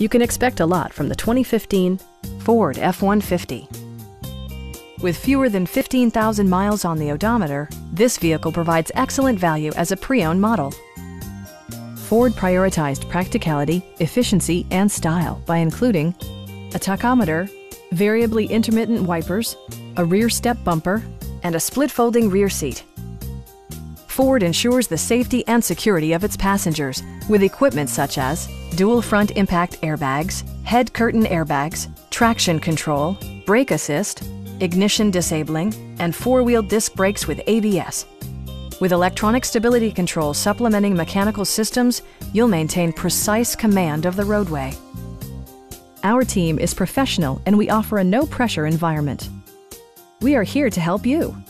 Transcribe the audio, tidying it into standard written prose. You can expect a lot from the 2015 Ford F-150. With fewer than 15,000 miles on the odometer, this vehicle provides excellent value as a pre-owned model. Ford prioritized practicality, efficiency, and style by including a tachometer, variably intermittent wipers, a rear step bumper, and a split-folding rear seat. Ford ensures the safety and security of its passengers with equipment such as dual front impact airbags, head curtain airbags, traction control, brake assist, ignition disabling, and four-wheel disc brakes with ABS. With electronic stability control supplementing mechanical systems, you'll maintain precise command of the roadway. Our team is professional and we offer a no-pressure environment. We are here to help you.